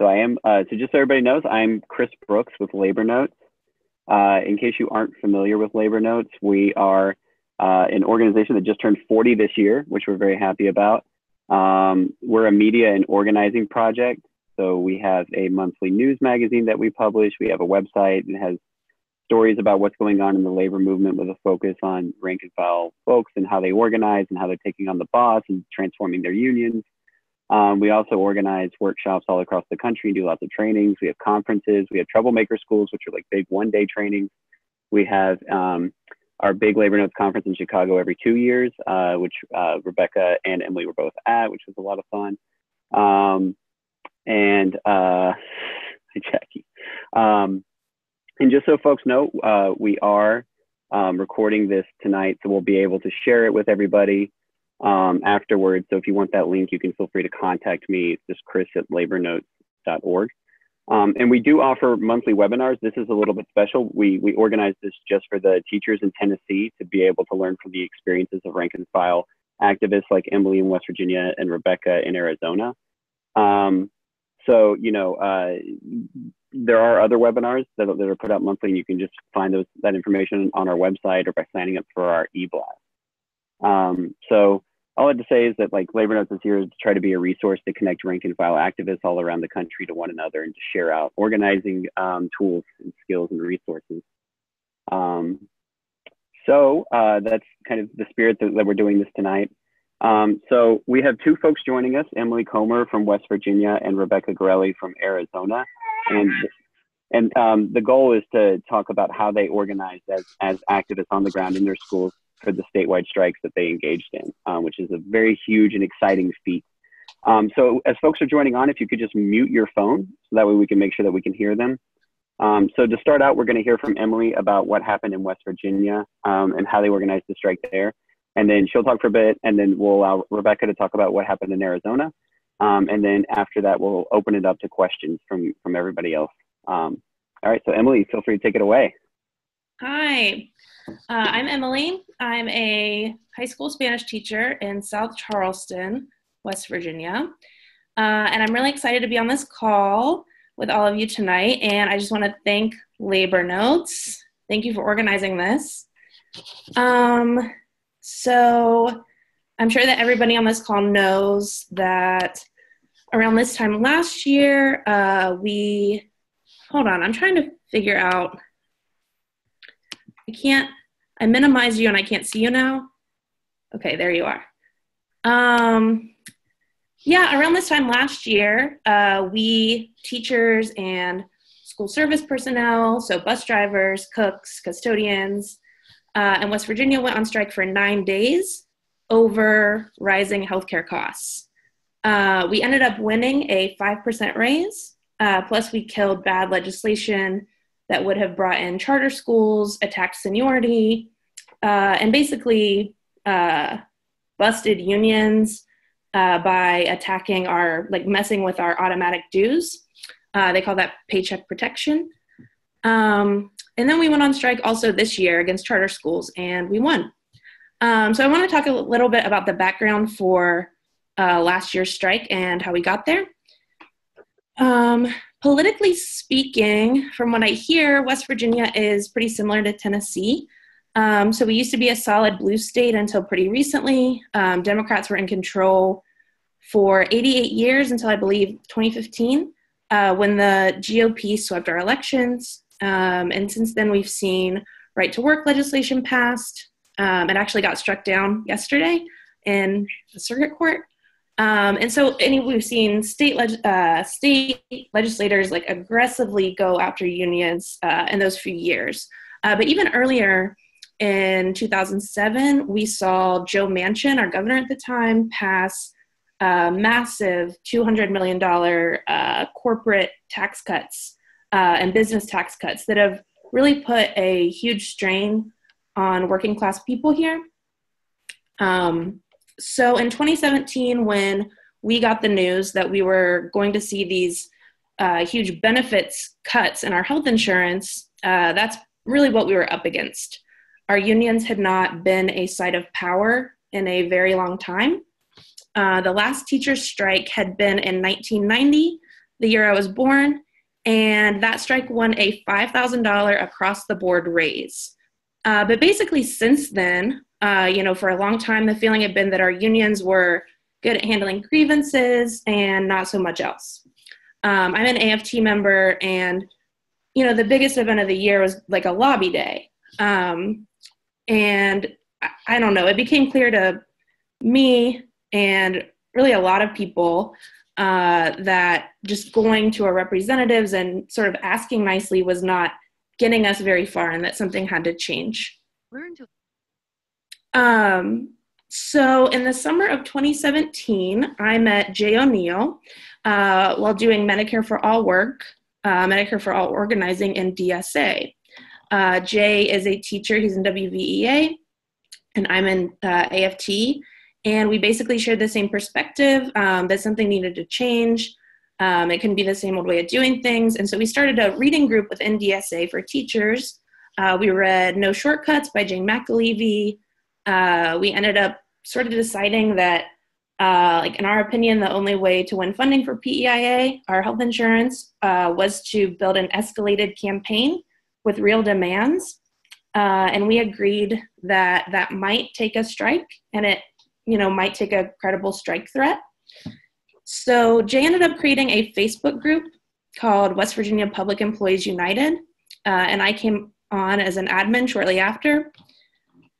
So I am, so just so everybody knows, I'm Chris Brooks with Labor Notes. In case you aren't familiar with Labor Notes, we are an organization that just turned 40 this year, which we're very happy about. We're a media and organizing project. So we have a monthly news magazine that we publish. We have a website that has stories about what's going on in the labor movement with a focus on rank and file folks and how they organize and how they're taking on the boss and transforming their unions. We also organize workshops all across the country and do lots of trainings. We have conferences. We have troublemaker schools, which are like big one-day trainings. We have our big Labor Notes conference in Chicago every 2 years, which Rebecca and Emily were both at, which was a lot of fun. Jackie. And just so folks know, we are recording this tonight, so we'll be able to share it with everybody afterwards. So if you want that link, you can feel free to contact me. It's just chris@labornotes.org. And we do offer monthly webinars. This is a little bit special. We organized this just for the teachers in Tennessee to be able to learn from the experiences of rank and file activists like Emily in West Virginia and Rebecca in Arizona. So, you know, there are other webinars that are put out monthly, and you can just find that information on our website or by signing up for our e-blast. So all I have to say is that, like, Labor Notes is here to try to be a resource to connect rank and file activists all around the country to one another and to share out organizing tools and skills and resources. So that's kind of the spirit that we're doing this tonight. So we have two folks joining us, Emily Comer from West Virginia and Rebecca Garelli from Arizona. And the goal is to talk about how they organized as activists on the ground in their schools for the statewide strikes that they engaged in, which is a very huge and exciting feat. So as folks are joining on, if you could just mute your phone, so that way we can make sure that we can hear them. So to start out, we're gonna hear from Emily about what happened in West Virginia and how they organized the strike there. And then she'll talk for a bit, and then we'll allow Rebecca to talk about what happened in Arizona. And then after that, we'll open it up to questions from everybody else. All right, so Emily, feel free to take it away. Hi, I'm Emily. I'm a high school Spanish teacher in South Charleston, West Virginia. And I'm really excited to be on this call with all of you tonight. And I just want to thank Labor Notes. Thank you for organizing this. So I'm sure that everybody on this call knows that around this time last year, hold on, I'm trying to figure out, I minimized you and I can't see you now. Okay, there you are. Yeah, around this time last year, we teachers and school service personnel, so bus drivers, cooks, custodians, and West Virginia went on strike for 9 days over rising healthcare costs. We ended up winning a 5% raise, plus we killed bad legislation that would have brought in charter schools, attacked seniority, and basically busted unions by attacking messing with our automatic dues. They call that paycheck protection. And then we went on strike also this year against charter schools, and we won. So I want to talk a little bit about the background for last year's strike and how we got there. Politically speaking, from what I hear, West Virginia is pretty similar to Tennessee. So we used to be a solid blue state until pretty recently. Democrats were in control for 88 years until, I believe, 2015, when the GOP swept our elections. And since then, we've seen right-to-work legislation passed. It actually got struck down yesterday in the circuit court. We've seen state legislators like aggressively go after unions in those few years. But even earlier in 2007, we saw Joe Manchin, our governor at the time, pass a massive $200 million corporate tax cuts and business tax cuts that have really put a huge strain on working class people here. So in 2017, when we got the news that we were going to see these huge benefits cuts in our health insurance, that's really what we were up against. Our unions had not been a site of power in a very long time. The last teacher's strike had been in 1990, the year I was born, and that strike won a $5,000 across-the-board raise. But basically since then, for a long time, the feeling had been that our unions were good at handling grievances and not so much else. I'm an AFT member, and, the biggest event of the year was like a lobby day. And I don't know, it became clear to me and really a lot of people that just going to our representatives and sort of asking nicely was not getting us very far, and that something had to change. So in the summer of 2017, I met Jay O'Neill while doing Medicare for All work, Medicare for All organizing in DSA. Jay is a teacher, he's in WVEA, and I'm in AFT, and we basically shared the same perspective that something needed to change. It couldn't be the same old way of doing things, and so we started a reading group within DSA for teachers. We read No Shortcuts by Jane McAlevey. We ended up sort of deciding that, like in our opinion, the only way to win funding for PEIA, our health insurance, was to build an escalated campaign with real demands. And we agreed that that might take a strike, and it, might take a credible strike threat. So Jay ended up creating a Facebook group called West Virginia Public Employees United. And I came on as an admin shortly after.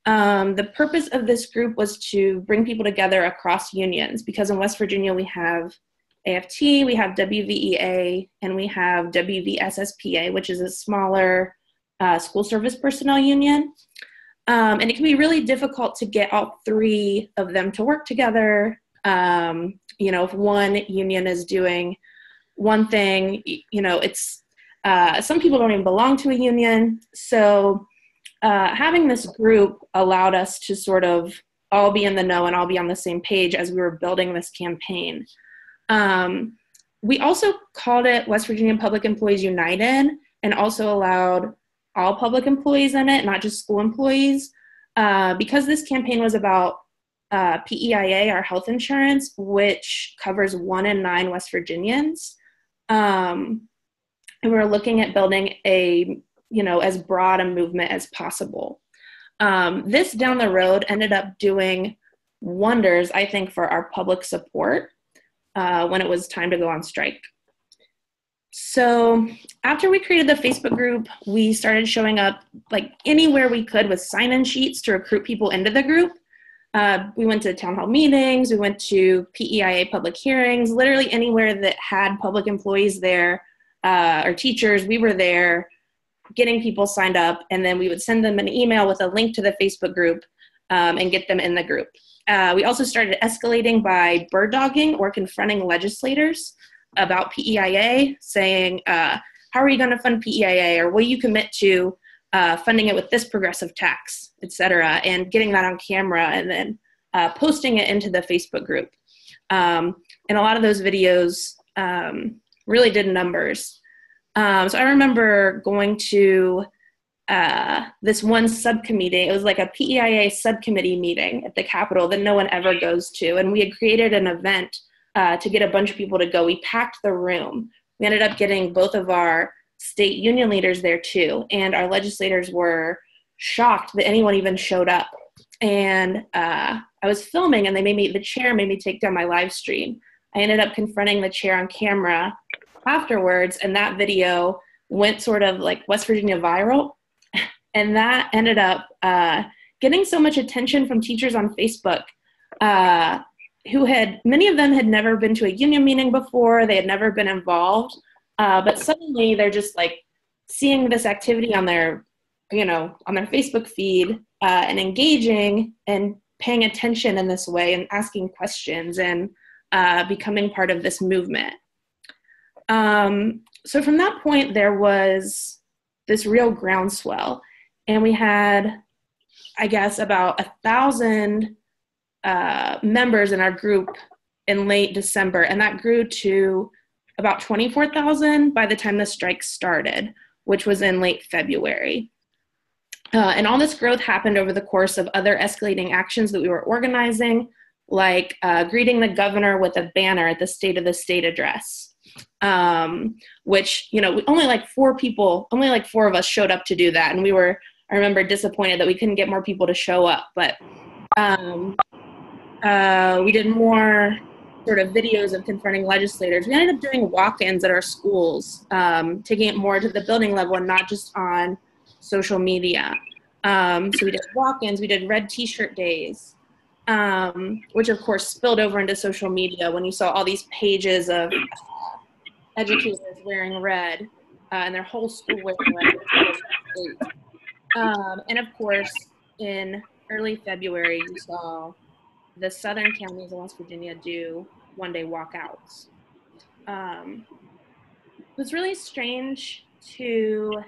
The purpose of this group was to bring people together across unions, because in West Virginia we have AFT, we have WVEA, and we have WVSSPA, which is a smaller school service personnel union. And it can be really difficult to get all three of them to work together. If one union is doing one thing, it's some people don't even belong to a union. So having this group allowed us to sort of all be in the know and all be on the same page as we were building this campaign. We also called it West Virginia Public Employees United, and also allowed all public employees in it, not just school employees, because this campaign was about PEIA, our health insurance, which covers 1 in 9 West Virginians. And we were looking at building a as broad a movement as possible. This down the road ended up doing wonders, I think, for our public support when it was time to go on strike. So after we created the Facebook group, we started showing up like anywhere we could with sign-in sheets to recruit people into the group. We went to town hall meetings, we went to PEIA public hearings, literally anywhere that had public employees there or teachers, we were there, getting people signed up, and then we would send them an email with a link to the Facebook group and get them in the group. We also started escalating by bird dogging or confronting legislators about PEIA, saying, how are you going to fund PEIA, or will you commit to funding it with this progressive tax, etc., and getting that on camera and then posting it into the Facebook group. And a lot of those videos really did numbers. So I remember going to this one subcommittee. It was like a PEIA subcommittee meeting at the Capitol that no one ever goes to. And we had created an event to get a bunch of people to go. We packed the room. We ended up getting both of our state union leaders there too. And our legislators were shocked that anyone even showed up. And I was filming, and the chair made me take down my live stream. I ended up confronting the chair on camera afterwards, and that video went sort of like West Virginia viral, and that ended up getting so much attention from teachers on Facebook who had, many of them had never been to a union meeting before, they had never been involved, but suddenly they're just like seeing this activity on their, on their Facebook feed and engaging and paying attention in this way and asking questions and becoming part of this movement. So from that point, there was this real groundswell, and we had, about 1,000 members in our group in late December, and that grew to about 24,000 by the time the strike started, which was in late February. And all this growth happened over the course of other escalating actions that we were organizing, like greeting the governor with a banner at the State of the State address. which, you know, only like four of us showed up to do that. And we were, I remember, disappointed that we couldn't get more people to show up, but we did more sort of videos of confronting legislators. We ended up doing walk-ins at our schools, taking it more to the building level and not just on social media. So we did walk-ins, we did red t-shirt days, which of course spilled over into social media when you saw all these pages of educators wearing red and their whole school wearing red. And of course, in early February, you saw the southern counties in West Virginia do one-day walkouts. It was really strange to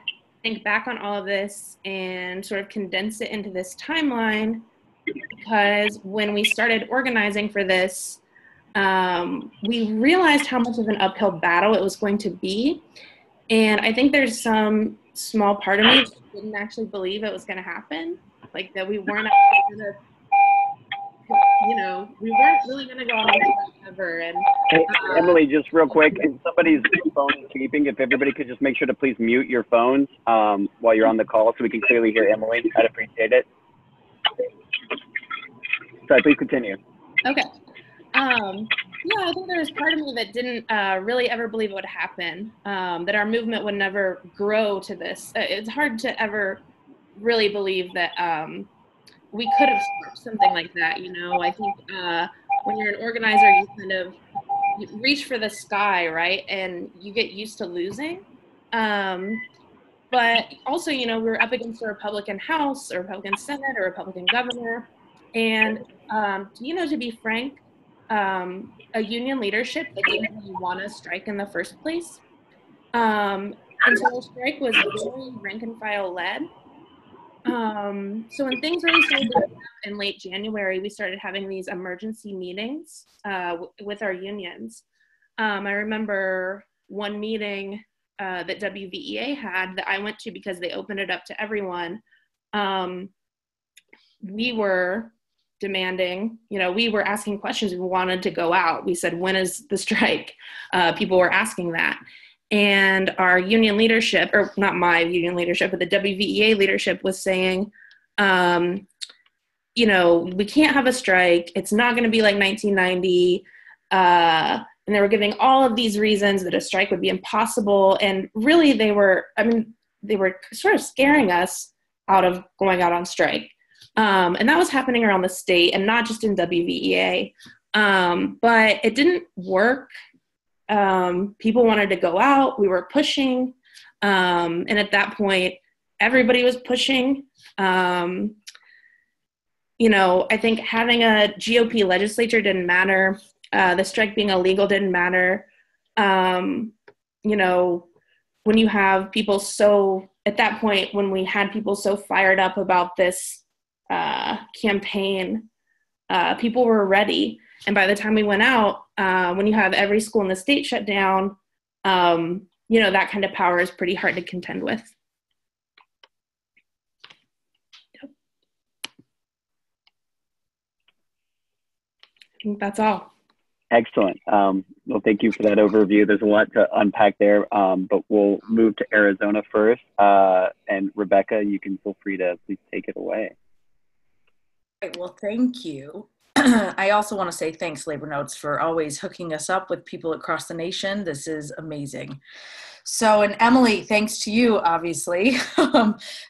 think back on all of this and sort of condense it into this timeline, because when we started organizing for this, we realized how much of an uphill battle it was going to be. And I think there's some small part of me that didn't actually believe it was going to happen, like that we weren't actually going to, you know, we weren't really going to go on that ever. And hey, Emily, just real quick, if somebody's phone is beeping, if everybody could just make sure to please mute your phones while you're on the call so we can clearly hear Emily, I'd appreciate it. Sorry, please continue. Okay. Yeah, I think there was part of me that didn't really ever believe it would happen, that our movement would never grow to this. It's hard to ever really believe that we could have stopped something like that, you know. I think when you're an organizer, you kind of reach for the sky, right? And you get used to losing. But also, you know, we were up against a Republican House, a Republican Senate, a Republican governor. And, you know, to be frank, a union leadership that didn't really want to strike in the first place. And so the strike was really rank and file led. So when things really started in late January, we started having these emergency meetings with our unions. I remember one meeting that WVEA had that I went to because they opened it up to everyone. We were demanding, you know, we were asking questions. We wanted to go out. We said, when is the strike? People were asking that. And our union leadership, or not my union leadership, but the WVEA leadership was saying, you know, we can't have a strike. It's not going to be like 1990. And they were giving all of these reasons that a strike would be impossible. And really they were, I mean, they were sort of scaring us out of going out on strike. And that was happening around the state and not just in WVEA. But it didn't work. People wanted to go out, we were pushing, and at that point, everybody was pushing. You know, I think having a GOP legislature didn't matter, the strike being illegal didn't matter. You know, when you have people so, at that point, when we had people so fired up about this campaign, people were ready. And by the time we went out, when you have every school in the state shut down, you know, that kind of power is pretty hard to contend with. Yep. I think that's all. Excellent. Well, thank you for that overview. There's a lot to unpack there, but we'll move to Arizona first. And Rebecca, you can feel free to please take it away. Right, well, thank you. I also want to say thanks, Labor Notes, for always hooking us up with people across the nation. This is amazing. So, and Emily, thanks to you, obviously,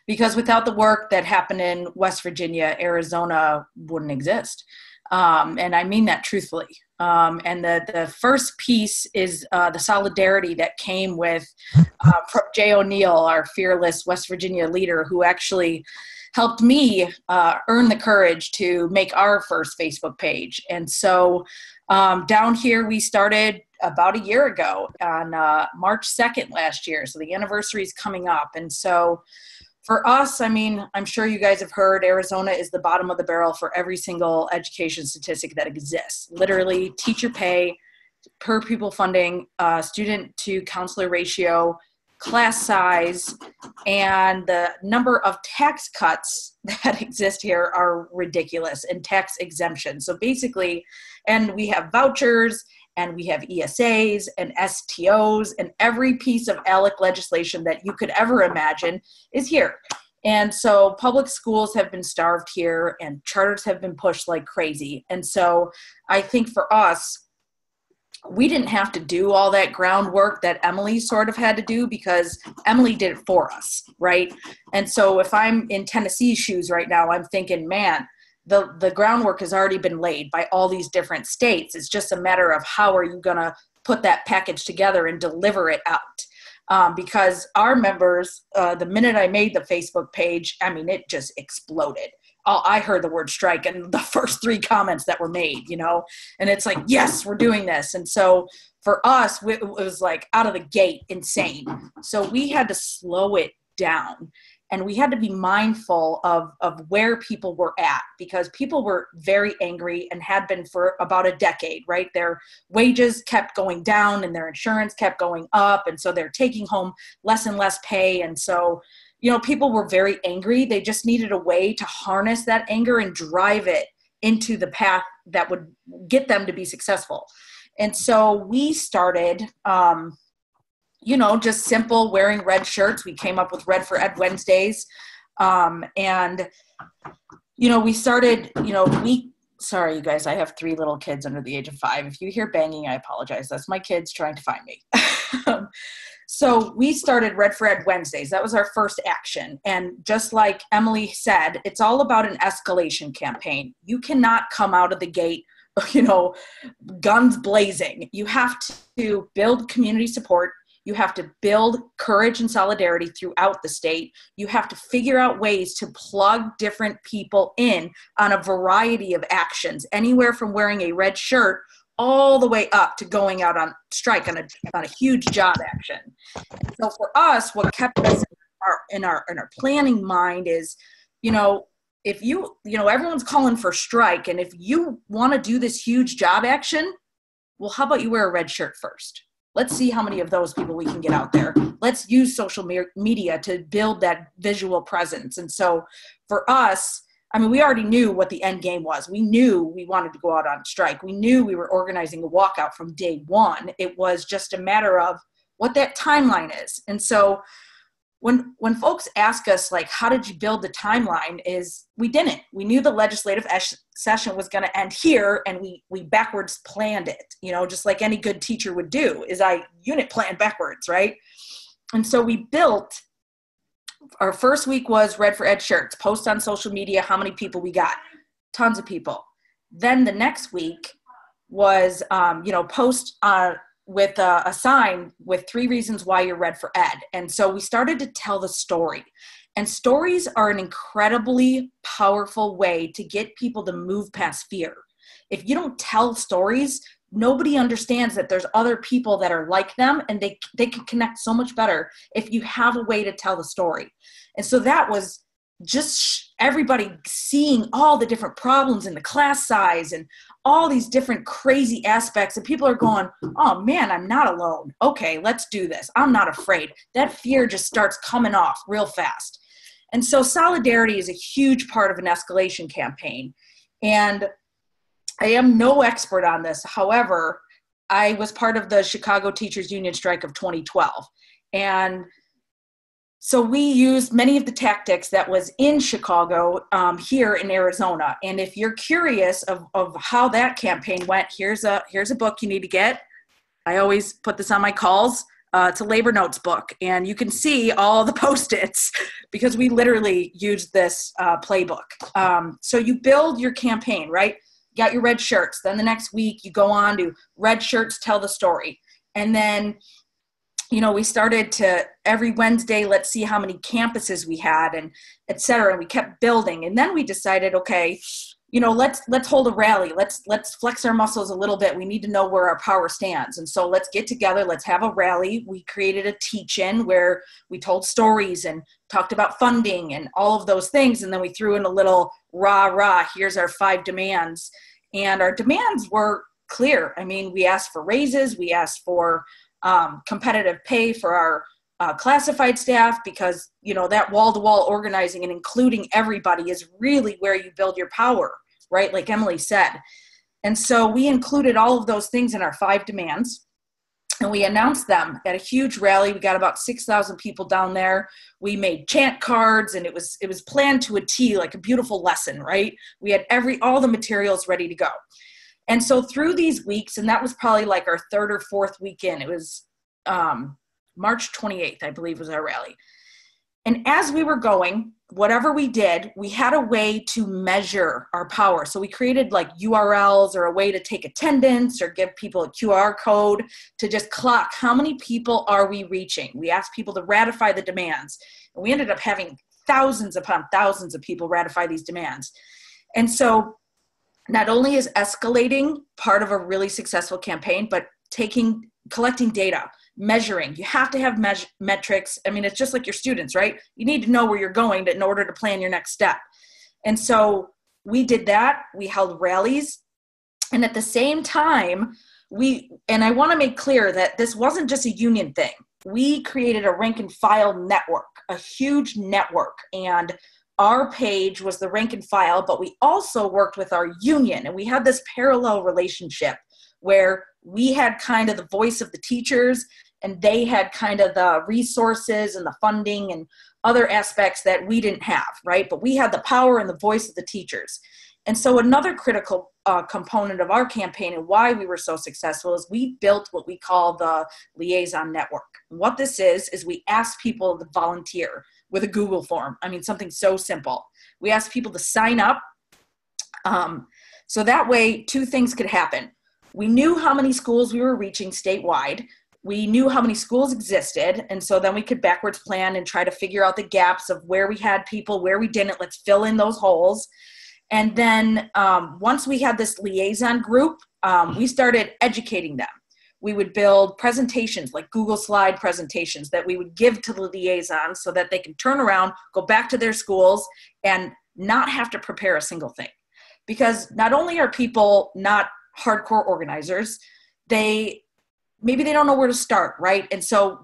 because without the work that happened in West Virginia, Arizona wouldn't exist. And I mean that truthfully. And the first piece is the solidarity that came with Jay O'Neill, our fearless West Virginia leader, who actually helped me earn the courage to make our first Facebook page. And so down here, we started about a year ago on March 2nd last year. So the anniversary is coming up. And so for us, I mean, I'm sure you guys have heard Arizona is the bottom of the barrel for every single education statistic that exists. Literally, teacher pay, per pupil funding, student to counselor ratio, class size, and the number of tax cuts that exist here are ridiculous, and tax exemptions. So basically, and we have vouchers and we have ESAs and STOs, and every piece of ALEC legislation that you could ever imagine is here. And so public schools have been starved here, and charters have been pushed like crazy. And so I think for us, we didn't have to do all that groundwork that Emily sort of had to do, because Emily did it for us, right? And so if I'm in Tennessee's shoes right now, I'm thinking, man, the groundwork has already been laid by all these different states. It's just a matter of how are you going to put that package together and deliver it out. Because our members, the minute I made the Facebook page, I mean, it just exploded. I heard the word strike and the first 3 comments that were made, you know, and it's like, yes, we're doing this. And so for us, it was like out of the gate, insane. So we had to slow it down, and we had to be mindful of where people were at, because people were very angry and had been for about a decade, right? Their wages kept going down and their insurance kept going up. And so they're taking home less and less pay. And so, you know, people were very angry. They just needed a way to harness that anger and drive it into the path that would get them to be successful. And so we started, you know, just simple wearing red shirts. We came up with Red for Ed Wednesdays. And, you know, we started, you know, sorry, you guys, I have 3 little kids under the age of 5. If you hear banging, I apologize. That's my kids trying to find me. So we started Red for Ed Wednesdays. That was our first action. And just like Emily said, it's all about an escalation campaign. You cannot come out of the gate, you know, guns blazing. You have to build community support. You have to build courage and solidarity throughout the state. You have to figure out ways to plug different people in on a variety of actions, anywhere from wearing a red shirt all the way up to going out on strike on a huge job action. And so for us, what kept us in our planning mind is, you know, if you know, everyone's calling for strike, and if you want to do this huge job action, well, how about you wear a red shirt first? Let's see how many of those people we can get out there. Let's use social media to build that visual presence. And so for us, I mean, we already knew what the end game was. We knew we wanted to go out on strike. We knew we were organizing a walkout from day one. It was just a matter of what that timeline is. And so when folks ask us, like, how did you build the timeline, is we didn't. We knew the legislative session was going to end here, and we backwards planned it, you know, just like any good teacher would do, is I unit planned backwards, right? And so we built, our first week was Red for Ed shirts, post on social media, how many people we got, tons of people. Then the next week was, you know, post with a sign with 3 reasons why you're Red for Ed. And so we started to tell the story. And stories are an incredibly powerful way to get people to move past fear. If you don't tell stories, nobody understands that there's other people that are like them, and they can connect so much better if you have a way to tell the story. And so that was just everybody seeing all the different problems in the class size and all these different crazy aspects, and people are going, oh man, I'm not alone. Okay, let's do this. I'm not afraid. That fear just starts coming off real fast. And so solidarity is a huge part of an escalation campaign. And I am no expert on this. However, I was part of the Chicago Teachers Union strike of 2012. And so we used many of the tactics that was in Chicago here in Arizona. And if you're curious of how that campaign went, here's a book you need to get. I always put this on my calls. It's a Labor Notes book. And you can see all the Post-its because we literally used this playbook. So you build your campaign, right? You got your red shirts. Then the next week you go on to red shirts, tell the story. And then, you know, we started to every Wednesday, let's see how many campuses we had, and et cetera. And we kept building. And then we decided, okay, you know, let's hold a rally. Let's flex our muscles a little bit. We need to know where our power stands. And so let's get together. Let's have a rally. We created a teach-in where we told stories and talked about funding and all of those things. And then we threw in a little rah-rah, here's our 5 demands. And our demands were clear. I mean, we asked for raises. We asked for competitive pay for our classified staff, because, you know, that wall-to-wall organizing and including everybody is really where you build your power, right? Like Emily said. And so we included all of those things in our 5 demands, and we announced them at a huge rally. We got about 6,000 people down there. We made chant cards, and it was planned to a T, like a beautiful lesson, right? We had all the materials ready to go. And so through these weeks, and that was probably like our 3rd or 4th weekend, it was March 28th, I believe, was our rally. And as we were going, whatever we did, we had a way to measure our power. So we created like URLs or a way to take attendance or give people a QR code to just clock how many people are we reaching. We asked people to ratify the demands. And we ended up having thousands upon thousands of people ratify these demands. And so not only is escalating part of a really successful campaign, but collecting data. Measuring. You have to have metrics. I mean, it's just like your students, right? You need to know where you're going in order to plan your next step. And so we did that. We held rallies. And at the same time, and I want to make clear that this wasn't just a union thing. We created a rank and file network, a huge network. And our page was the rank and file, but we also worked with our union. And we had this parallel relationship where we had kind of the voice of the teachers, and they had kind of the resources and the funding and other aspects that we didn't have, right? But we had the power and the voice of the teachers. And so another critical component of our campaign and why we were so successful is we built what we call the liaison network. And what this is we asked people to volunteer with a Google form. I mean, something so simple. We asked people to sign up. So that way, 2 things could happen. We knew how many schools we were reaching statewide. We knew how many schools existed. And so then we could backwards plan and try to figure out the gaps of where we had people, where we didn't. Let's fill in those holes. And then once we had this liaison group, we started educating them. We would build presentations, like Google Slide presentations, that we would give to the liaisons so that they can turn around, go back to their schools, and not have to prepare a single thing. Because not only are people not hardcore organizers, maybe they don't know where to start, right? And so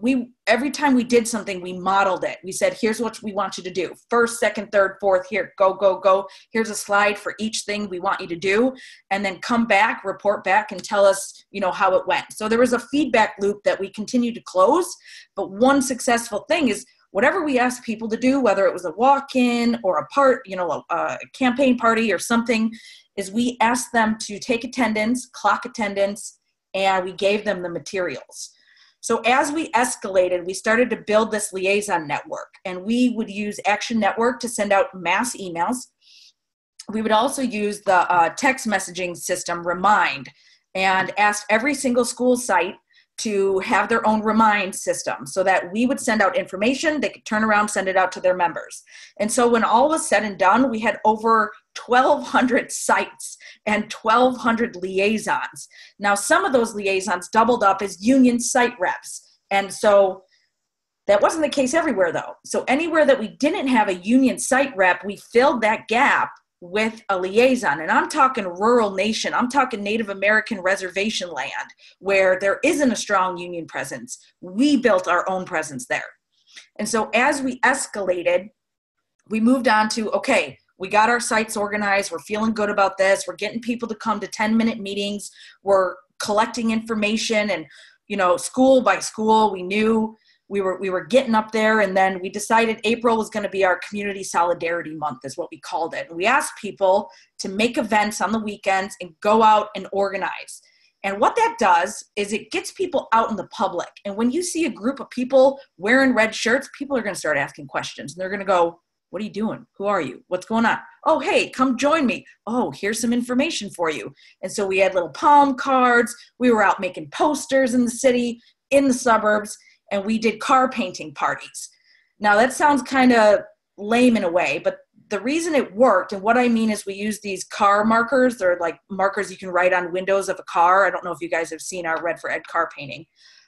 every time we did something, we modeled it. We said, here's what we want you to do. 1st, 2nd, 3rd, 4th, here, go, go, go. Here's a slide for each thing we want you to do. And then come back, report back, and tell us, you know, how it went. So there was a feedback loop that we continued to close. But one successful thing is whatever we asked people to do, whether it was a walk-in or a campaign party or something, is we asked them to take attendance, clock attendance, and we gave them the materials. So as we escalated, we started to build this liaison network, and we would use Action Network to send out mass emails. We would also use the text messaging system, Remind, and asked every single school site to have their own Remind system so that we would send out information, they could turn around, send it out to their members. And so when all was said and done, we had over 1,200 sites and 1,200 liaisons. Now, some of those liaisons doubled up as union site reps. And so that wasn't the case everywhere, though. So anywhere that we didn't have a union site rep, we filled that gap with a liaison. And I'm talking rural nation. I'm talking Native American reservation land where there isn't a strong union presence. We built our own presence there. And so as we escalated, we moved on to, okay, we got our sites organized. We're feeling good about this. We're getting people to come to 10-minute meetings. We're collecting information, and, you know, school by school, we knew we were getting up there. And then we decided April was going to be our community solidarity month, is what we called it. And we asked people to make events on the weekends and go out and organize. And what that does is it gets people out in the public. And when you see a group of people wearing red shirts, people are going to start asking questions, and they're going to go, what are you doing? Who are you? What's going on? Oh, hey, come join me. Oh, here's some information for you. And so we had little palm cards. We were out making posters in the city, in the suburbs. And we did car painting parties. Now that sounds kind of lame in a way, but the reason it worked, and what I mean is we used these car markers. They're like markers you can write on windows of a car. I don't know if you guys have seen our Red for Ed car painting,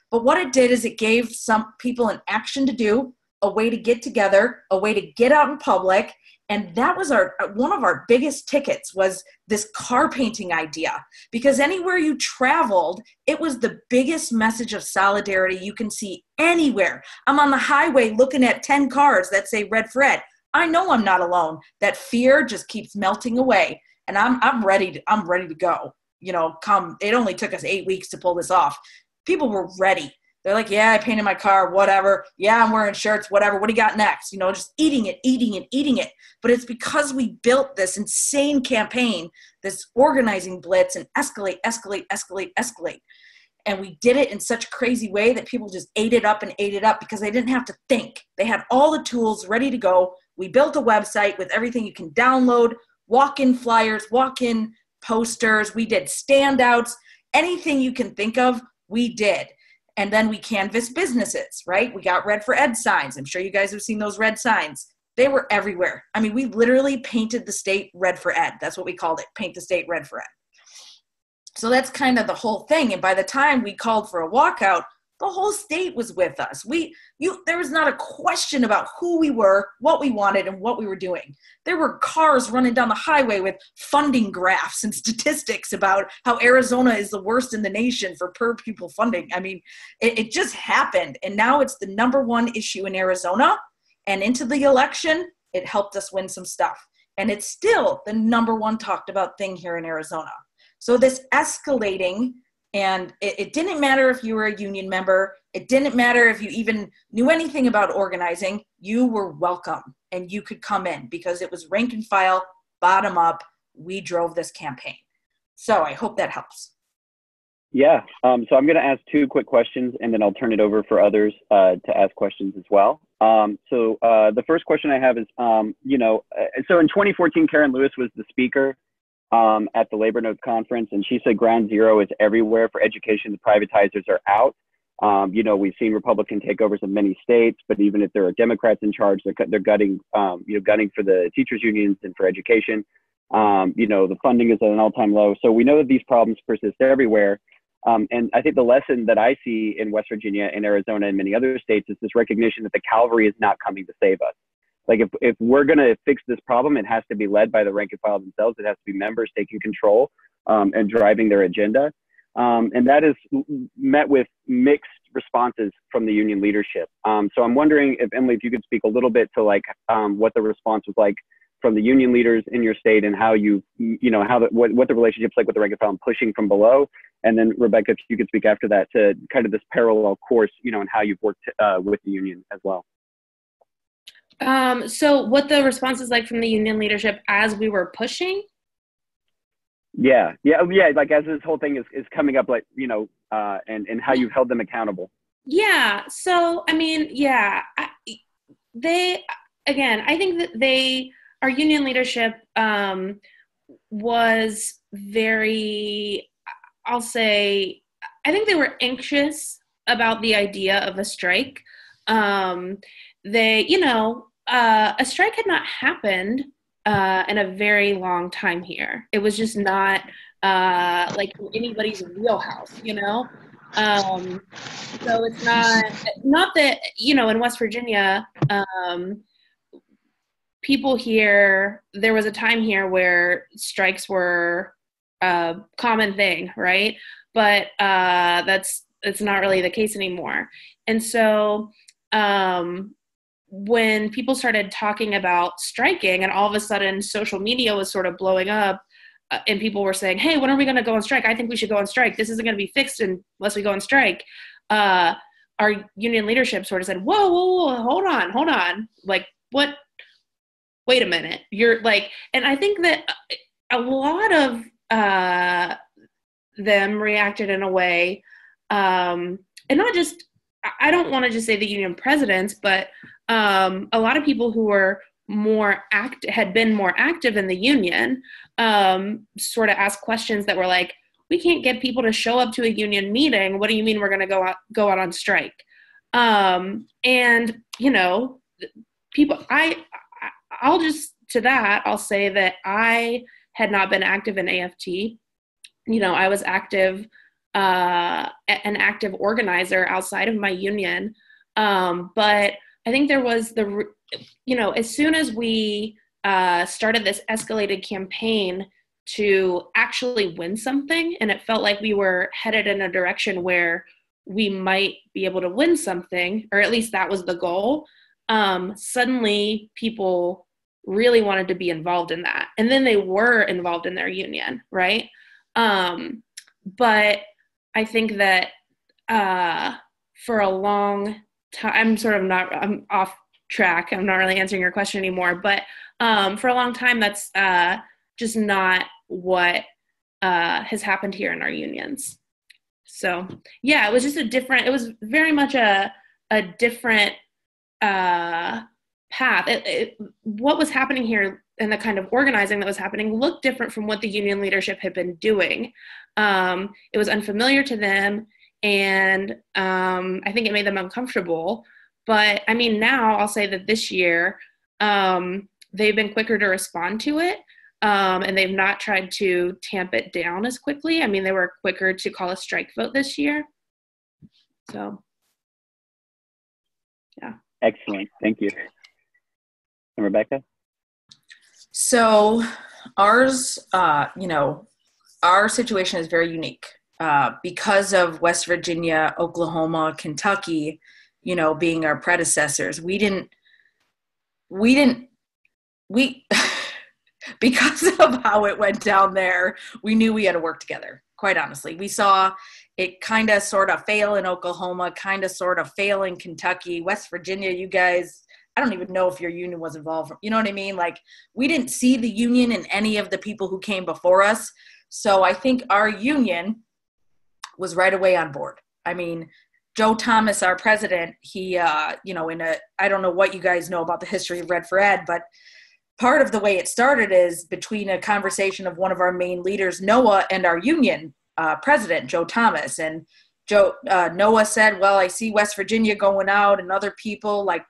but what it did is it gave some people an action to do, a way to get together, a way to get out in public. And that was one of our biggest tickets, was this car painting idea, because anywhere you traveled, it was the biggest message of solidarity you can see anywhere. I'm on the highway looking at 10 cars that say Red for Ed. I know I'm not alone. That fear just keeps melting away, and I'm ready to go. you know, come, it only took us 8 weeks to pull this off. People were ready. They're like, yeah, I painted my car, whatever. Yeah, I'm wearing shirts, whatever. What do you got next? You know, just eating it. But it's because we built this insane campaign, this organizing blitz, and escalate. And we did it in such a crazy way that people just ate it up because they didn't have to think. They had all the tools ready to go. We built a website with everything you can download, walk-in flyers, walk-in posters. We did standouts, anything you can think of, we did. And then we canvassed businesses, right? We got Red for Ed signs. I'm sure you guys have seen those red signs. They were everywhere. I mean, we literally painted the state Red for Ed. That's what we called it, paint the state Red for Ed. So that's kind of the whole thing. And by the time we called for a walkout, the whole state was with us. There was not a question about who we were, what we wanted, and what we were doing. There were cars running down the highway with funding graphs and statistics about how Arizona is the worst in the nation for per pupil funding. I mean, it just happened. And now it's the #1 issue in Arizona. And into the election, it helped us win some stuff. And it's still the #1 talked about thing here in Arizona. So this escalating, and it didn't matter if you were a union member, it didn't matter if you even knew anything about organizing, you were welcome and you could come in because it was rank and file, bottom up, we drove this campaign. So I hope that helps. Yeah, so I'm gonna ask two quick questions and then I'll turn it over for others to ask questions as well. So the first question I have is, so in 2014, Karen Lewis was the speaker at the Labor Notes conference, and she said ground zero is everywhere for education. The privatizers are out. We've seen Republican takeovers in many states, but even if there are Democrats in charge, they're gutting, gutting for the teachers unions and for education. The funding is at an all-time low. So we know that these problems persist everywhere. And I think the lesson that I see in West Virginia and Arizona and many other states is this recognition that the cavalry is not coming to save us. Like if we're going to fix this problem, it has to be led by the rank and file themselves. It has to be members taking control and driving their agenda. And that is met with mixed responses from the union leadership. So I'm wondering if, Emily, if you could speak a little bit to what the response was like from the union leaders in your state and how what the relationship's like with the rank and file and pushing from below. And then Rebecca, if you could speak after that to kind of this parallel course, and how you've worked with the union as well. So what the response is like from the union leadership as we were pushing? Yeah. Like as this whole thing is coming up, and how you've held them accountable. Yeah. So, I mean, yeah, I think that our union leadership, was very, I think they were anxious about the idea of a strike. A strike had not happened in a very long time here. It was just not like anybody's wheelhouse, so it's not that, in West Virginia, people here, there was a time here where strikes were a common thing, right? But it's not really the case anymore. And so when people started talking about striking and all of a sudden social media was sort of blowing up and people were saying, hey, when are we going to go on strike? I think we should go on strike. This isn't going to be fixed unless we go on strike. Our union leadership sort of said, whoa, hold on. Like, what? Wait a minute. And I think that a lot of them reacted in a way, and not just, I don't want to just say the union presidents, but a lot of people who were had been more active in the union sort of asked questions that were like, we can't get people to show up to a union meeting. What do you mean we're going to go out on strike? People, I'll say that I had not been active in AFT. I was active, an active organizer outside of my union. But I think there was as soon as we started this escalated campaign to actually win something, and it felt like we were headed in a direction where we might be able to win something, or at least that was the goal, suddenly people really wanted to be involved in that. And then they were involved in their union, right? But I think that for a long time, I'm off track. I'm not really answering your question anymore, but for a long time, that's just not what has happened here in our unions. So yeah, it was just a different, it was very much a different path. What was happening here and the kind of organizing that was happening looked different from what the union leadership had been doing. It was unfamiliar to them, and I think it made them uncomfortable. But I mean, now I'll say that this year they've been quicker to respond to it, and they've not tried to tamp it down as quickly. I mean, they were quicker to call a strike vote this year. So, yeah. Excellent. Thank you. And Rebecca? So ours, you know, our situation is very unique because of West Virginia, Oklahoma, Kentucky, you know, being our predecessors. We because of how it went down there, we knew we had to work together, quite honestly. We saw it kind of sort of fail in Oklahoma, kind of sort of fail in Kentucky. West Virginia, you guys, I don't even know if your union was involved. You know what I mean? Like, we didn't see the union in any of the people who came before us. So I think our union was right away on board. I mean, Joe Thomas, our president, he, you know, I don't know what you guys know about the history of Red for Ed, but part of the way it started is between a conversation of one of our main leaders, Noah, and our union president, Joe Thomas. And Noah said, well, I see West Virginia going out and other people, like,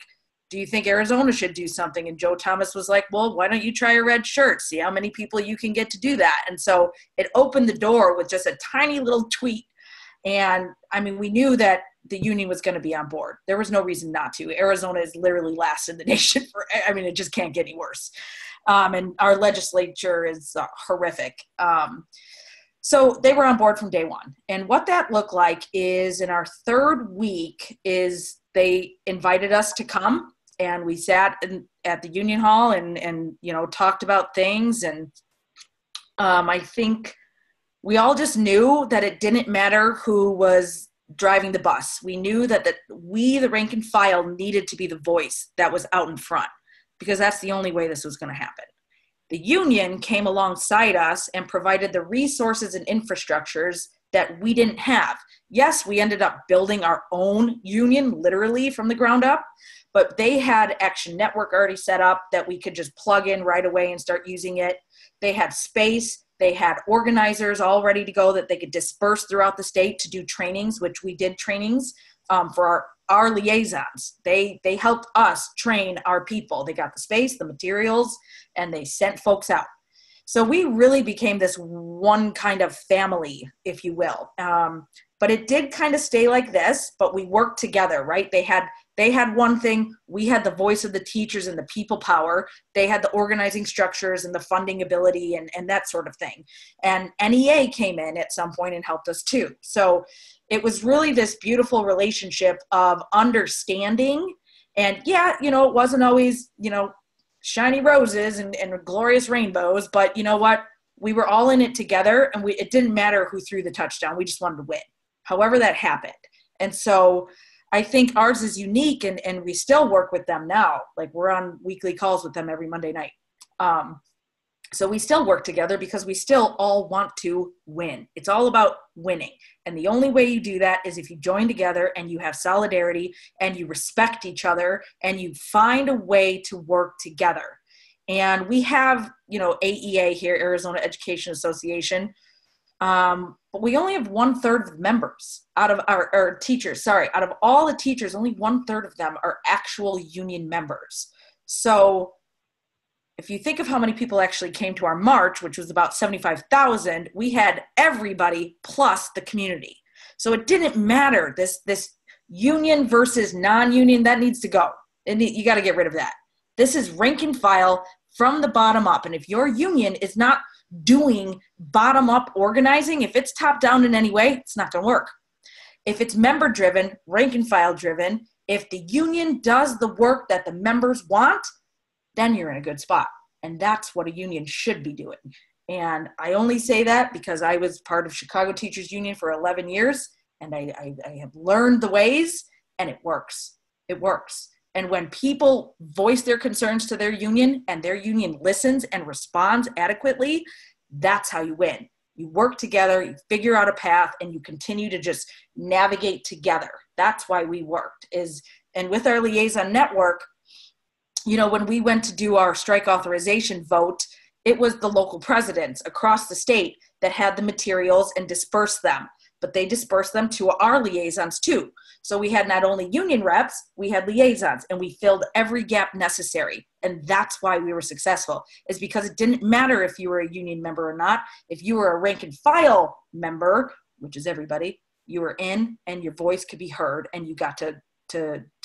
do you think Arizona should do something? And Joe Thomas was like, well, why don't you try a red shirt? See how many people you can get to do that. And so it opened the door with just a tiny little tweet. And I mean, we knew that the union was going to be on board. There was no reason not to. Arizona is literally last in the nation. I mean, it just can't get any worse. And our legislature is horrific. So they were on board from day one. And what that looked like is in our third week is they invited us to come. And we sat at the union hall and you know, talked about things. And I think we all just knew that it didn't matter who was driving the bus. We knew that we, the rank and file, needed to be the voice that was out in front, because that's the only way this was going to happen. The union came alongside us and provided the resources and infrastructures that we didn't have. Yes, we ended up building our own union literally from the ground up, but they had Action Network already set up that we could just plug in right away and start using it. They had space. They had organizers all ready to go that they could disperse throughout the state to do trainings, which we did trainings for our liaisons. They helped us train our people. They got the space, the materials, and they sent folks out. So we really became this one kind of family, if you will. But it did kind of stay like this, but we worked together, right? They had one thing. We had the voice of the teachers and the people power. They had the organizing structures and the funding ability and that sort of thing. And NEA came in at some point and helped us too. So it was really this beautiful relationship of understanding. And yeah, you know, it wasn't always, you know, shiny roses and glorious rainbows, but you know what? We were all in it together, and it didn't matter who threw the touchdown. We just wanted to win, however that happened. And so I think ours is unique, and we still work with them now. Like, we're on weekly calls with them every Monday night. So we still work together because we still all want to win. It's all about winning. And the only way you do that is if you join together and you have solidarity and you respect each other and you find a way to work together. And we have, you know, AEA here, Arizona Education Association. But we only have 1/3 of members out of our teachers, out of all the teachers, only 1/3 of them are actual union members. So if you think of how many people actually came to our march, which was about 75,000, we had everybody plus the community. So it didn't matter, this union versus non-union, that needs to go. And you got to get rid of that. This is rank and file from the bottom up. And if your union is not doing bottom up organizing, if it's top down in any way, it's not going to work. If it's member driven, rank and file driven, if the union does the work that the members want, then you're in a good spot. And that's what a union should be doing. And I only say that because I was part of Chicago Teachers Union for 11 years, and I have learned the ways, and it works. It works. And when people voice their concerns to their union and their union listens and responds adequately, that's how you win. You work together, you figure out a path, and you continue to just navigate together. That's why we worked. And with our liaison network, you know, when we went to do our strike authorization vote, it was the local presidents across the state that had the materials and dispersed them, but they dispersed them to our liaisons too. So we had not only union reps, we had liaisons, and we filled every gap necessary. And that's why we were successful, is because it didn't matter if you were a union member or not. If you were a rank and file member, which is everybody, you were in and your voice could be heard, and you got to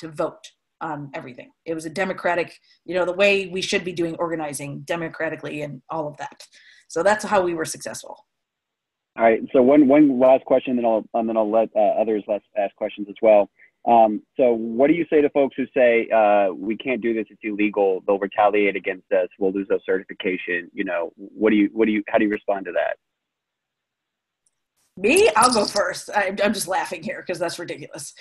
vote on everything. It was a democratic, you know, the way we should be doing organizing democratically and all of that. So that's how we were successful. All right. So one last question, and then I'll let others ask questions as well. So what do you say to folks who say, we can't do this, it's illegal, they'll retaliate against us, we'll lose our certification? You know, how do you respond to that? Me? I'll go first. I'm just laughing here because that's ridiculous.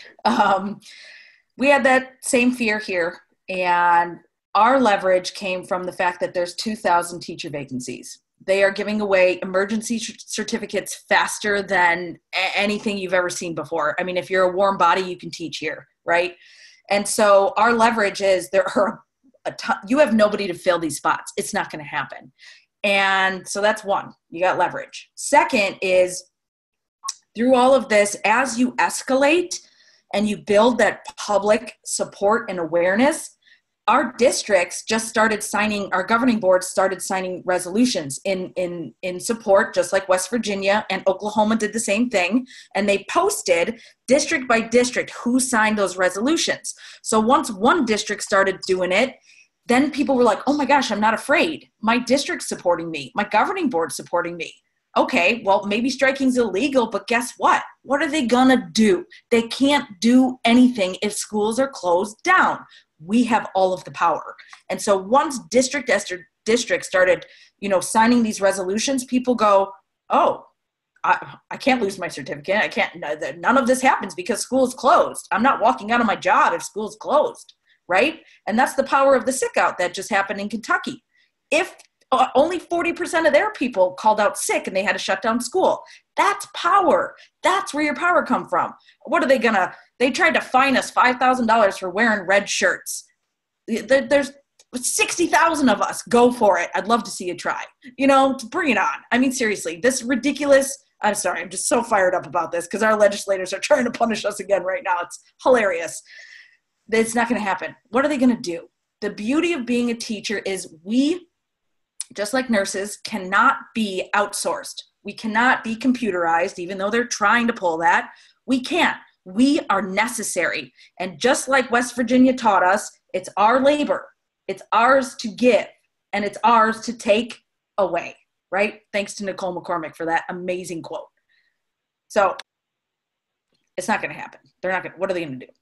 We had that same fear here, and our leverage came from the fact that there's 2,000 teacher vacancies. They are giving away emergency certificates faster than anything you've ever seen before. I mean, if you're a warm body, you can teach here, right? And so our leverage is there are a ton, you have nobody to fill these spots. It's not going to happen. And so that's one, you got leverage. Second is through all of this, as you escalate and you build that public support and awareness, our districts just started signing, our governing boards started signing resolutions in support, just like West Virginia and Oklahoma did the same thing. And they posted district by district who signed those resolutions. So once one district started doing it, then people were like, oh my gosh, I'm not afraid. My district's supporting me. My governing board's supporting me. Okay, well, maybe striking's illegal, but guess what? What are they gonna do? They can't do anything if schools are closed down. We have all of the power. And so once district after district started, you know, signing these resolutions, people go, oh, I can't lose my certificate. I can't, none of this happens because school's closed. I'm not walking out of my job if school's closed, right? And that's the power of the sick out that just happened in Kentucky. If only 40% of their people called out sick and they had to shut down school. That's power. That's where your power come from. What are they gonna, they tried to fine us $5,000 for wearing red shirts. There's 60,000 of us. Go for it. I'd love to see you try. You know, bring it on. I mean, seriously, this ridiculous, I'm sorry, I'm just so fired up about this because our legislators are trying to punish us again right now. It's hilarious. It's not going to happen. What are they going to do? The beauty of being a teacher is we, just like nurses, cannot be outsourced. We cannot be computerized, even though they're trying to pull that. We can't. We are necessary. And just like West Virginia taught us, it's our labor. It's ours to give, and it's ours to take away, right? Thanks to Nicole McCormick for that amazing quote. So it's not going to happen. They're not going to, what are they going to do?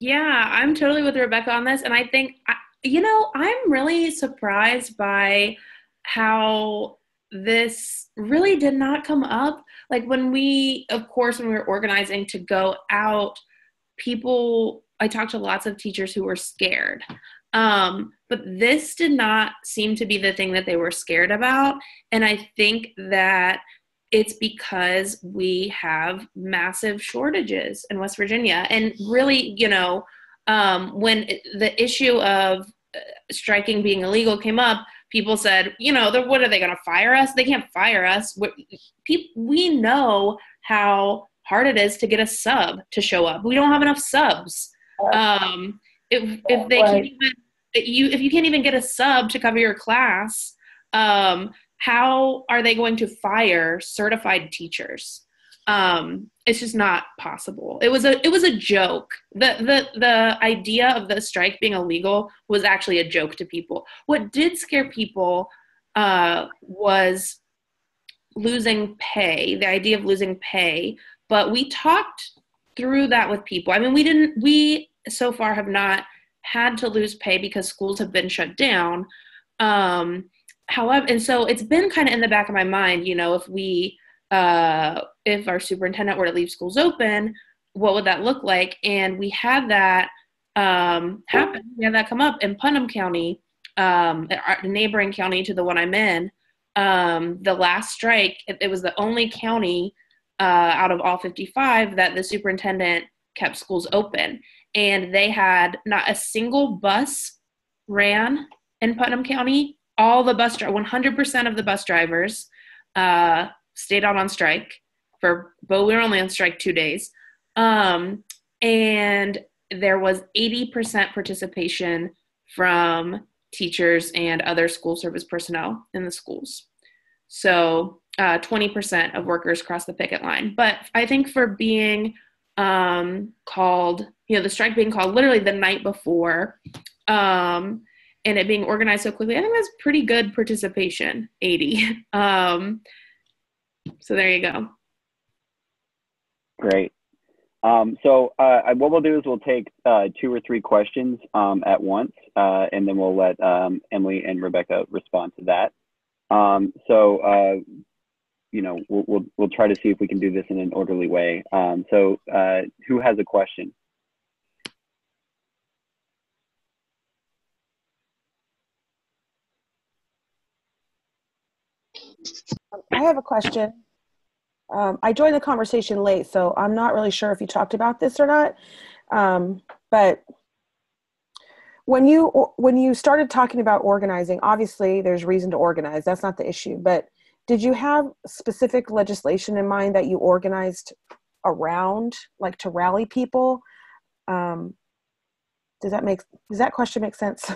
Yeah, I'm totally with Rebecca on this. And I think, you know, I'm really surprised by how this really did not come up. Like when we were organizing to go out, people, I talked to lots of teachers who were scared. But this did not seem to be the thing that they were scared about. And I think that it's because we have massive shortages in West Virginia. And really, you know, when the issue of striking being illegal came up, people said, you know, what are they going to fire us? They can't fire us. We know how hard it is to get a sub to show up. We don't have enough subs. If you can't even get a sub to cover your class, how are they going to fire certified teachers? It's just not possible. It was a joke. The idea of the strike being illegal was actually a joke to people. What did scare people was losing pay, the idea of losing pay. But we talked through that with people. I mean, we so far have not had to lose pay because schools have been shut down. However, and so it's been kind of in the back of my mind, you know, if our superintendent were to leave schools open, what would that look like? And we had that happen. We had that come up in Putnam County, a neighboring county to the one I'm in. The last strike, it was the only county out of all 55 that the superintendent kept schools open. And they had not a single bus ran in Putnam County. All the 100% of the bus drivers stayed out on strike but we were only on strike 2 days. And there was 80% participation from teachers and other school service personnel in the schools. So 20% of workers crossed the picket line. But I think for being called, you know, the strike being called literally the night before, and it being organized so quickly, I think that's pretty good participation, 80. So there you go. Great. So what we'll do is we'll take 2 or 3 questions at once, and then we'll let Emily and Rebecca respond to that. You know, we'll try to see if we can do this in an orderly way. Who has a question? I have a question. I joined the conversation late, so I'm not really sure if you talked about this or not. But when you started talking about organizing, obviously there's reason to organize. That's not the issue. But did you have specific legislation in mind that you organized around, like to rally people? Does that question make sense?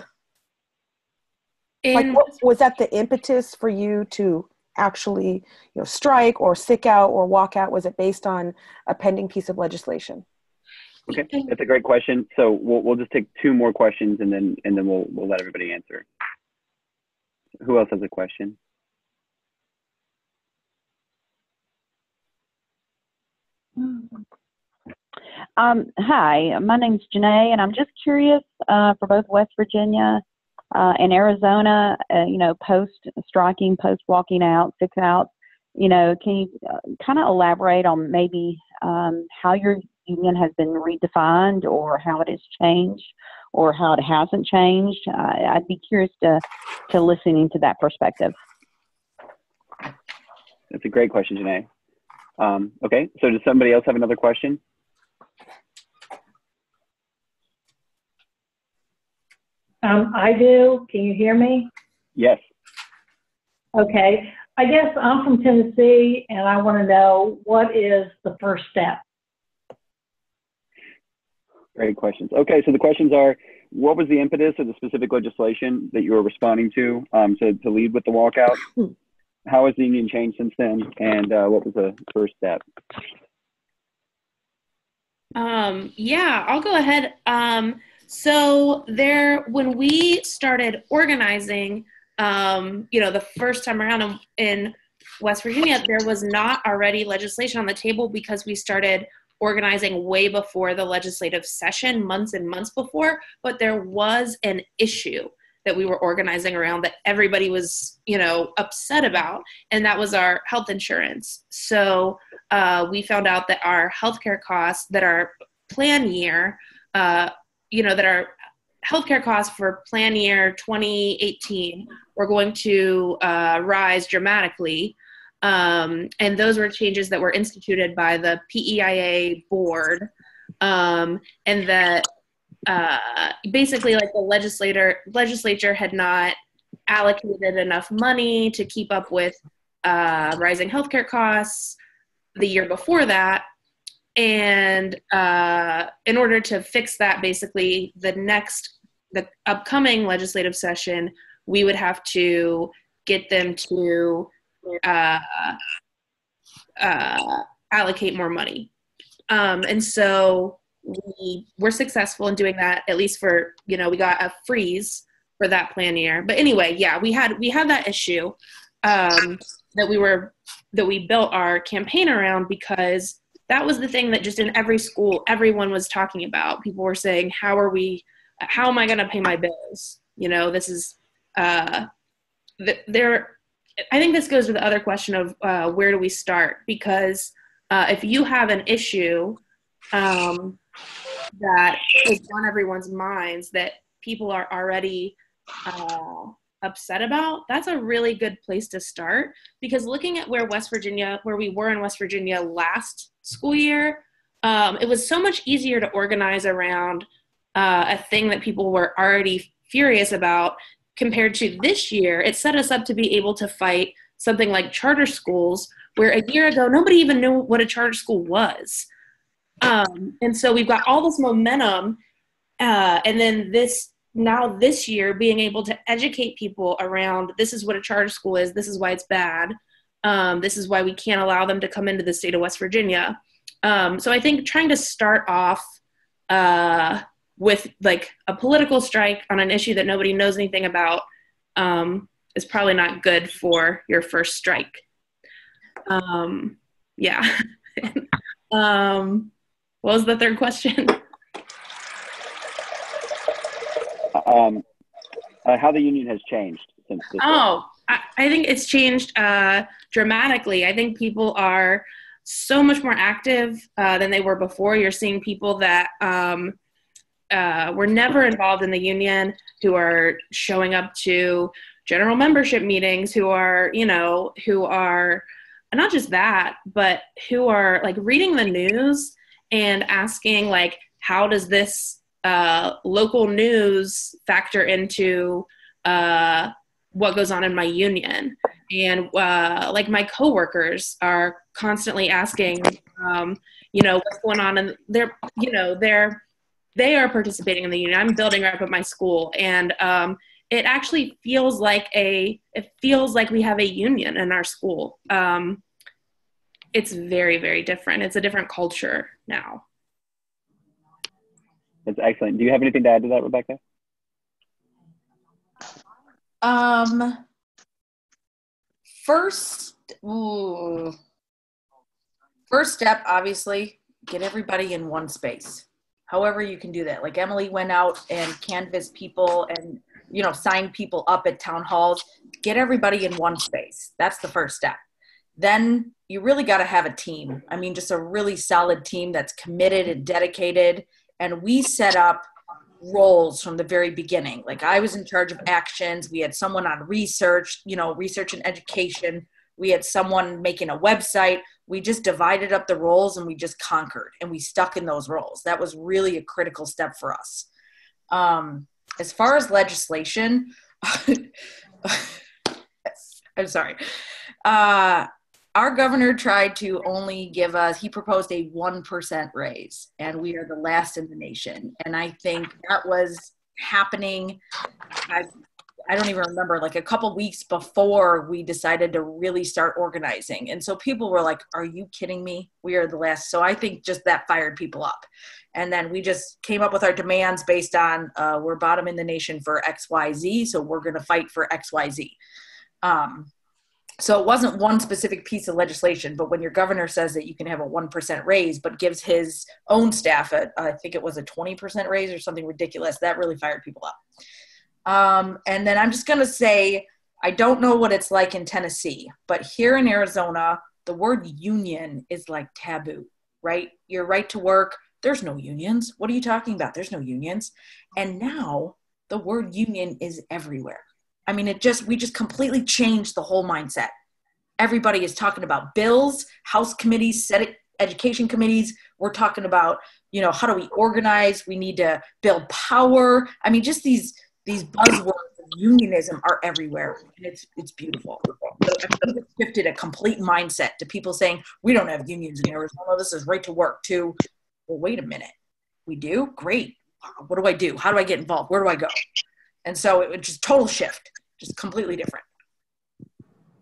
Like, was that the impetus for you to actually, you know, strike or sick out or walk out? Was it based on a pending piece of legislation? Okay, that's a great question. So we'll just take 2 more questions and then we'll let everybody answer. Who else has a question? Hi, my name's Janae, and I'm just curious for both West Virginia and Arizona, you know, post-striking, post-walking out, sick out, you know, can you kind of elaborate on maybe how your union has been redefined or how it has changed or how it hasn't changed? I'd be curious to listening to that perspective. That's a great question, Janae. Okay, so does somebody else have another question? I do. Can you hear me? Yes. Okay. I guess I'm from Tennessee, and I want to know, what is the first step? Great questions. Okay, so the questions are, what was the impetus of the specific legislation that you were responding to lead with the walkout? How has the union changed since then? And what was the first step? Yeah, I'll go ahead. So when we started organizing, you know, the first time around in West Virginia, there was not already legislation on the table because we started organizing way before the legislative session, months and months before, but there was an issue that we were organizing around that everybody was, you know, upset about, and that was our health insurance. So we found out that our healthcare costs, that our plan year, you know, that our healthcare costs for plan year 2018 were going to rise dramatically. And those were changes that were instituted by the PEIA board. And that basically, like, the legislature had not allocated enough money to keep up with rising healthcare costs the year before that. And in order to fix that, basically, the upcoming legislative session, we would have to get them to allocate more money. And so we were successful in doing that, at least for, you know, we got a freeze for that plan year. But anyway, yeah, we had that issue that we built our campaign around, because that was the thing that just in every school, everyone was talking about. People were saying, how am I going to pay my bills? You know, this is there, I think this goes to the other question of where do we start? Because if you have an issue that is on everyone's minds that people are already upset about, that's a really good place to start. Because looking at where West Virginia, where we were in West Virginia last school year, it was so much easier to organize around a thing that people were already furious about compared to this year. It set us up to be able to fight something like charter schools, where a year ago, nobody even knew what a charter school was. And so we've got all this momentum, and then now this year being able to educate people around, this is what a charter school is, this is why it's bad, this is why we can't allow them to come into the state of West Virginia. So I think trying to start off with like a political strike on an issue that nobody knows anything about is probably not good for your first strike. Yeah. What was the third question? How the union has changed since this. Oh, I think it's changed dramatically. I think people are so much more active than they were before. You're seeing people that were never involved in the union who are showing up to general membership meetings, who are, you know, who are, and not just that, but who are like reading the news and asking like, how does this local news factor into what goes on in my union? And like my coworkers are constantly asking, you know, what's going on, and they're, you know, they are participating in the union. I'm building up at my school, and it actually feels like we have a union in our school. It's very, very different. It's a different culture now. That's excellent. Do you have anything to add to that, Rebecca? First step, obviously, get everybody in one space. However you can do that. Like Emily went out and canvassed people and, you know, signed people up at town halls. Get everybody in one space. That's the first step. Then you really got to have a team. I mean, just a really solid team that's committed and dedicated. And we set up roles from the very beginning. Like I was in charge of actions. We had someone on research, you know, research and education. We had someone making a website. We just divided up the roles and we just conquered and we stuck in those roles. That was really a critical step for us. As far as legislation, I'm sorry. Our governor tried to only give us, he proposed a 1% raise, and we are the last in the nation. And I think that was happening, I don't even remember, like a couple weeks before we decided to really start organizing. And so people were like, are you kidding me? We are the last. So I think just that fired people up. And then we just came up with our demands based on we're bottom in the nation for XYZ, so we're going to fight for XYZ. So it wasn't one specific piece of legislation, but when your governor says that you can have a 1% raise, but gives his own staff, I think it was a 20% raise or something ridiculous, that really fired people up. And then I'm just going to say, I don't know what it's like in Tennessee, but here in Arizona, the word union is like taboo, right? Your right to work, there's no unions. What are you talking about? There's no unions. And now the word union is everywhere. I mean, we just completely changed the whole mindset. Everybody is talking about bills, house committees, Senate education committees. We're talking about, you know, how do we organize? We need to build power. I mean, just these buzzwords of unionism are everywhere. And it's beautiful. So it shifted a complete mindset to people saying, we don't have unions in Arizona. This is right to work too. Well, wait a minute. We do? Great. What do I do? How do I get involved? Where do I go? And so it was just total shift. Just completely different.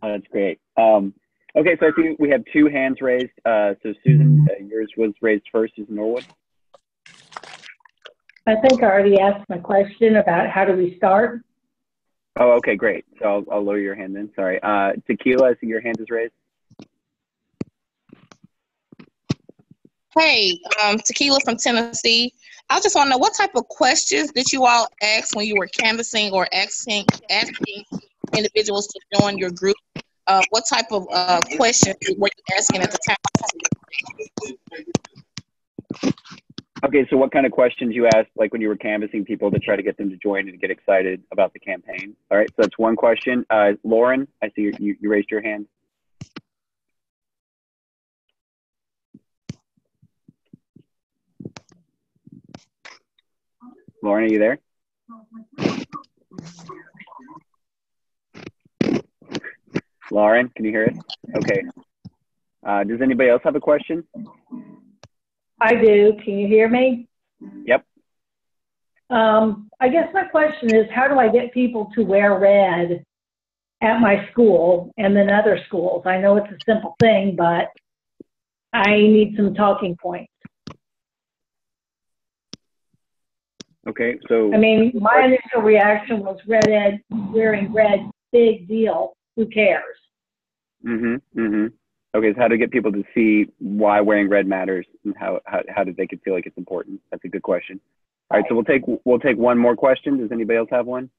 Oh, that's great. Okay, so I think we have two hands raised. So Susan, yours was raised first. Is Norwood? I think I already asked my question about how do we start. Oh, okay, great. So I'll lower your hand then. Sorry. Tequila, I see your hand is raised. Hey, Tequila from Tennessee. I just want to know what type of questions did you all ask when you were canvassing or asking individuals to join your group? What type of questions were you asking at the time? Okay, so what kind of questions you asked, like when you were canvassing people to try to get them to join and get excited about the campaign? All right, so that's one question. Lauren, I see you raised your hand. Lauren, are you there? Lauren, can you hear us? Okay. Does anybody else have a question? I do. Can you hear me? Yep. I guess my question is, how do I get people to wear red at my school and then other schools? I know it's a simple thing, but I need some talking points. Okay, so I mean, my initial reaction was Red Ed, wearing red, big deal. Who cares? Mm-hmm. Mm-hmm. Okay, so how to get people to see why wearing red matters and how do they could feel like it's important? That's a good question. All right, so we'll take one more question. Does anybody else have one?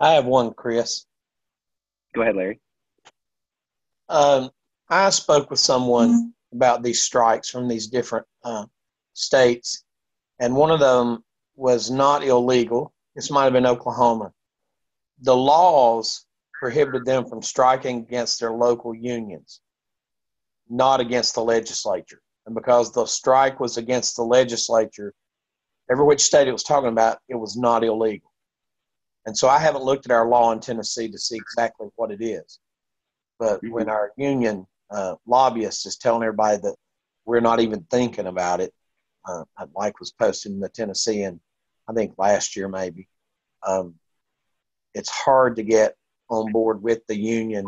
I have one, Chris. Go ahead, Larry. I spoke with someone about these strikes from these different states, and one of them was not illegal. This might have been Oklahoma. The laws prohibited them from striking against their local unions, not against the legislature. And because the strike was against the legislature, every which state it was talking about, it was not illegal. And so I haven't looked at our law in Tennessee to see exactly what it is. But when our union lobbyists is telling everybody that we're not even thinking about it. Mike was posting in the Tennessean, I think last year maybe. It's hard to get on board with the union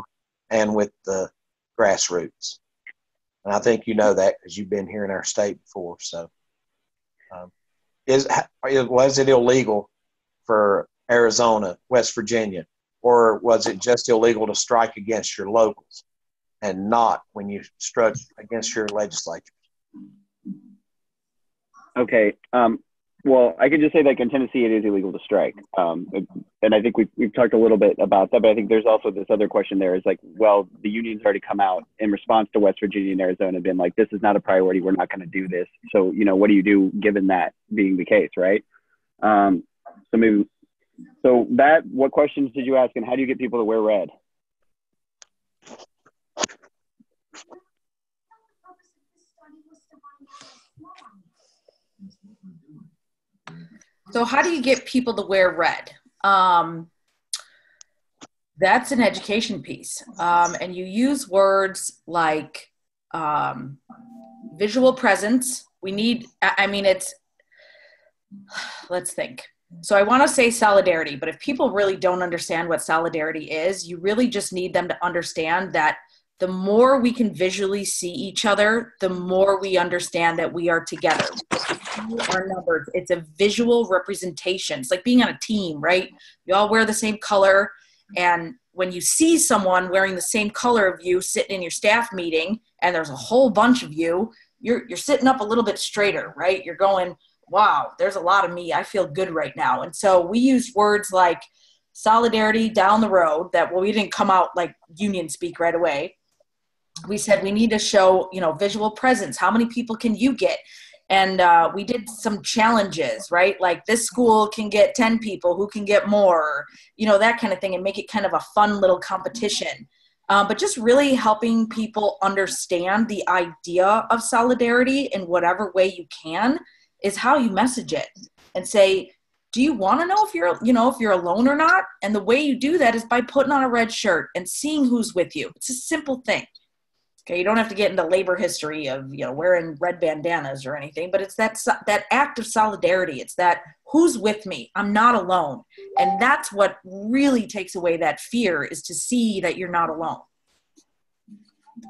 and with the grassroots. And I think you know that because you've been here in our state before. So was it illegal for Arizona, West Virginia, or was it just illegal to strike against your locals and not when you struck against your legislature? Okay. Well, I could just say that in Tennessee, it is illegal to strike. And I think we've talked a little bit about that, but I think there's also this other question there is like, well, the union's already come out in response to West Virginia and Arizona been like, this is not a priority. We're not going to do this. So, you know, what do you do given that being the case, right? What questions did you ask and how do you get people to wear red? So how do you get people to wear red? That's an education piece. And you use words like visual presence. Let's think. So I want to say solidarity, but if people really don't understand what solidarity is, you really just need them to understand that the more we can visually see each other, the more we understand that we are together. Our numbers. It's a visual representation. It's like being on a team, right? You all wear the same color. And when you see someone wearing the same color of you sitting in your staff meeting, and there's a whole bunch of you, you're sitting up a little bit straighter, right? You're going, wow, there's a lot of me. I feel good right now. And so we use words like solidarity down the road that, well, we didn't come out like union speak right away. We said we need to show, you know, visual presence. How many people can you get? And we did some challenges, right? Like this school can get 10 people, who can get more, you know, that kind of thing, and make it kind of a fun little competition. But just really helping people understand the idea of solidarity in whatever way you can is how you message it and say, do you want to know if you're, you know, if you're alone or not? And the way you do that is by putting on a red shirt and seeing who's with you. It's a simple thing. Okay, you don't have to get into labor history of, you know, wearing red bandanas or anything, but it's that act of solidarity. It's that who's with me? I'm not alone. And that's what really takes away that fear, is to see that you're not alone.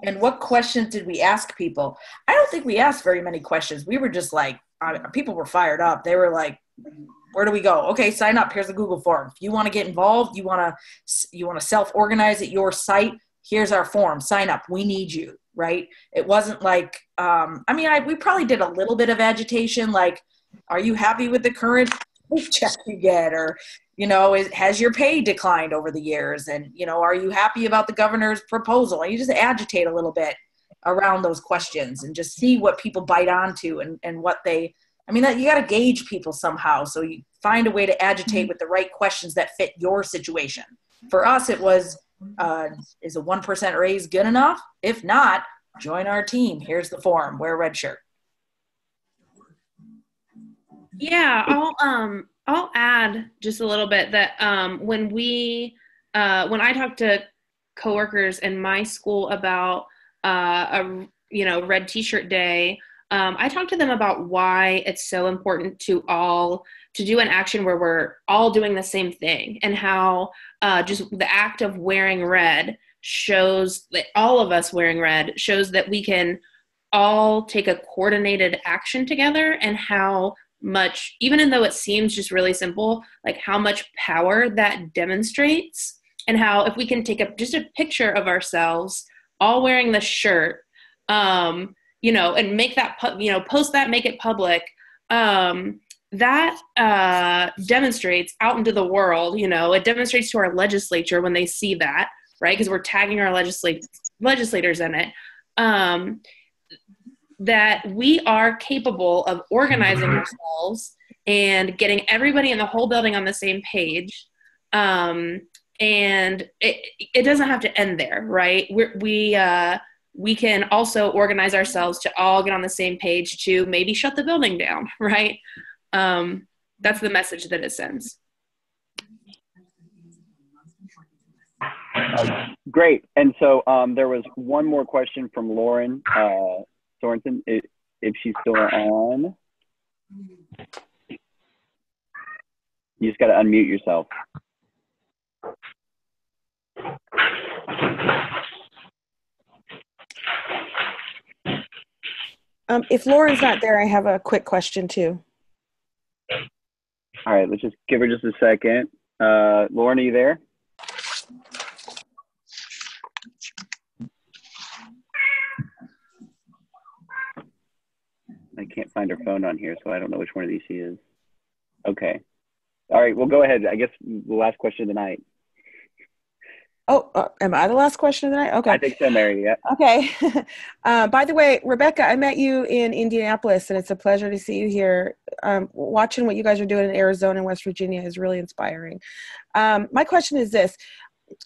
And what questions did we ask people? I don't think we asked very many questions. We were just like, people were fired up. They were like, where do we go? Okay, sign up. Here's a Google form. If you want to get involved, you want to self-organize at your site, here's our form, sign up. We need you, right? It wasn't like, we probably did a little bit of agitation, like, Are you happy with the current check you get? Or, you know, has your pay declined over the years? And, you know, are you happy about the governor's proposal? And you just agitate a little bit around those questions and just see what people bite onto and what they, I mean, you got to gauge people somehow. So you find a way to agitate with the right questions that fit your situation. For us, it was, is a 1% raise good enough? If not, join our team. Here's the form. Wear a red shirt. Yeah, I'll add just a little bit that when I talk to coworkers in my school about red t-shirt day, I talk to them about why it's so important to do an action where we're all doing the same thing, and how just the act of wearing red shows that all of us wearing red shows that we can all take a coordinated action together, and how much, even though it seems just really simple, like how much power that demonstrates, and how if we can take up just a picture of ourselves all wearing the shirt, and make that, post that, make it public, that demonstrates out into the world, it demonstrates to our legislature when they see that, right? Because we're tagging our legislators in it, that we are capable of organizing ourselves and getting everybody in the whole building on the same page. And it doesn't have to end there, right? We can also organize ourselves to all get on the same page to maybe shut the building down, right? That's the message that it sends. Great. And so there was one more question from Lauren Sorensen, if she's still on. You just got to unmute yourself. If Lauren's not there, I have a quick question too. All right, let's just give her just a second. Lauren, are you there? I can't find her phone on here, so I don't know which one of these she is. Okay. All right, well, go ahead. I guess the last question of the night. Oh, am I the last question of the night? Okay. I think so, Mary, yeah. Okay. By the way, Rebecca, I met you in Indianapolis, and it's a pleasure to see you here. Watching what you guys are doing in Arizona and West Virginia is really inspiring. My question is this.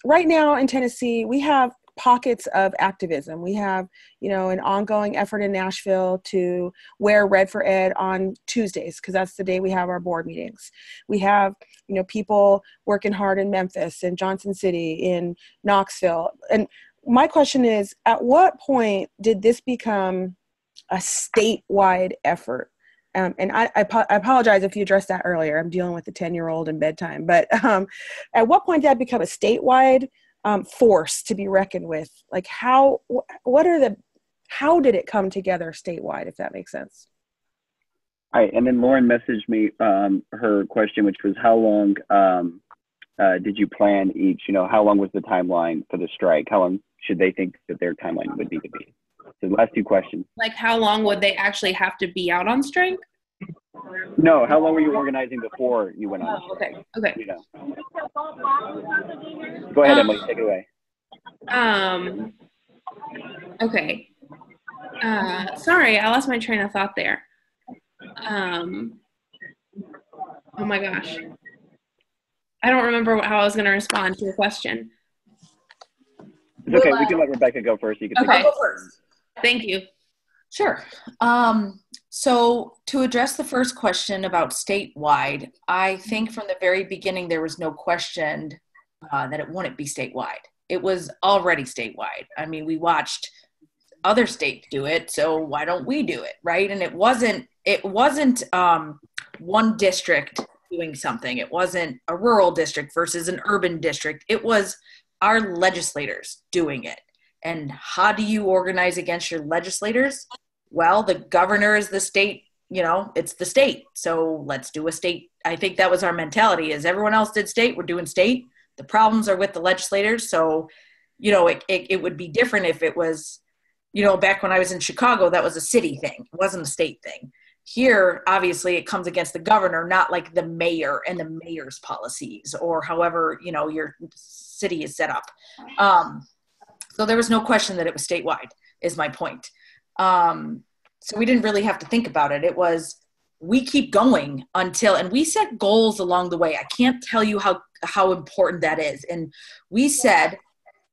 Right now in Tennessee, we have pockets of activism. We have, an ongoing effort in Nashville to wear Red for Ed on Tuesdays, because that's the day we have our board meetings. We have, people working hard in Memphis, in Johnson City, in Knoxville. And my question is, at what point did this become a statewide effort? And I apologize if you addressed that earlier. I'm dealing with a 10-year-old in bedtime. But at what point did that become a statewide force to be reckoned with? Like how did it come together statewide, if that makes sense? All right, and then Lauren messaged me her question, which was how long did you plan each, how long was the timeline for the strike? How long should they think that their timeline would be to be? So the last two questions. Like how long would they actually have to be out on strike? No, how long were you organizing before you went on? Oh, okay. Go ahead, Emily, take it away. Okay. Sorry, I lost my train of thought there. Oh my gosh. I don't remember how I was going to respond to your question. It's okay, we can let Rebecca go first. You can go first. Thank you. Sure. So to address the first question about statewide, I think from the very beginning, there was no question that it wouldn't be statewide. It was already statewide. I mean, we watched other states do it, so why don't we do it, right? And it wasn't one district doing something. It wasn't a rural district versus an urban district. It was our legislators doing it. And how do you organize against your legislators? Well, the governor is the state, it's the state. So let's do a state. I think that was our mentality, is everyone else did state, we're doing state. The problems are with the legislators. So, it would be different if it was, back when I was in Chicago, that was a city thing. It wasn't a state thing. Here, obviously, it comes against the governor, not like the mayor and the mayor's policies or however, you know, your city is set up. So there was no question that it was statewide, is my point. So we didn't really have to think about it. It was, we keep going until, and we set goals along the way. I can't tell you how important that is. And we said,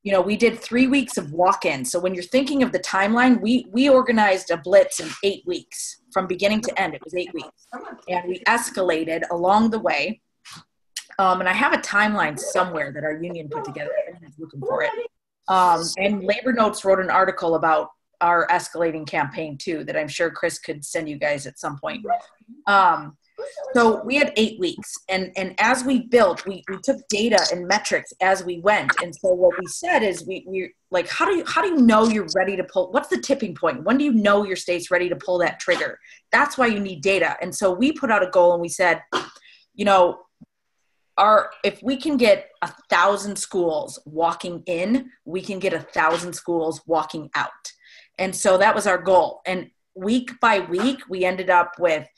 you know, we did 3 weeks of walk-ins. So when you're thinking of the timeline, we organized a blitz in 8 weeks. From beginning to end, it was 8 weeks. And we escalated along the way. And I have a timeline somewhere that our union put together. I'm looking for it. And Labor Notes wrote an article about our escalating campaign too, that I'm sure Chris could send you guys at some point. So we had 8 weeks, and as we built, we took data and metrics as we went. And so what we said is we like, how do you know you're ready to pull? What's the tipping point? When do you know your state's ready to pull that trigger? That's why you need data. And so we put out a goal and we said, you know, if we can get 1,000 schools walking in, we can get 1,000 schools walking out. And so that was our goal. And week by week, we ended up with